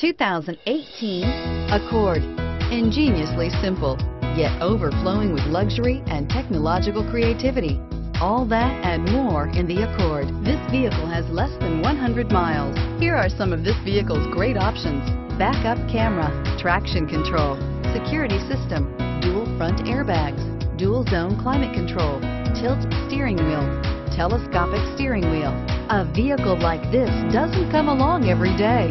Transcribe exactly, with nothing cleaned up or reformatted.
two thousand eighteen Accord. Ingeniously simple, yet overflowing with luxury and technological creativity. All that and more in the Accord. This vehicle has less than one hundred miles. Here are some of this vehicle's great options: backup camera, traction control, security system, dual front airbags, dual zone climate control, tilt steering wheel, telescopic steering wheel. A vehicle like this doesn't come along every day.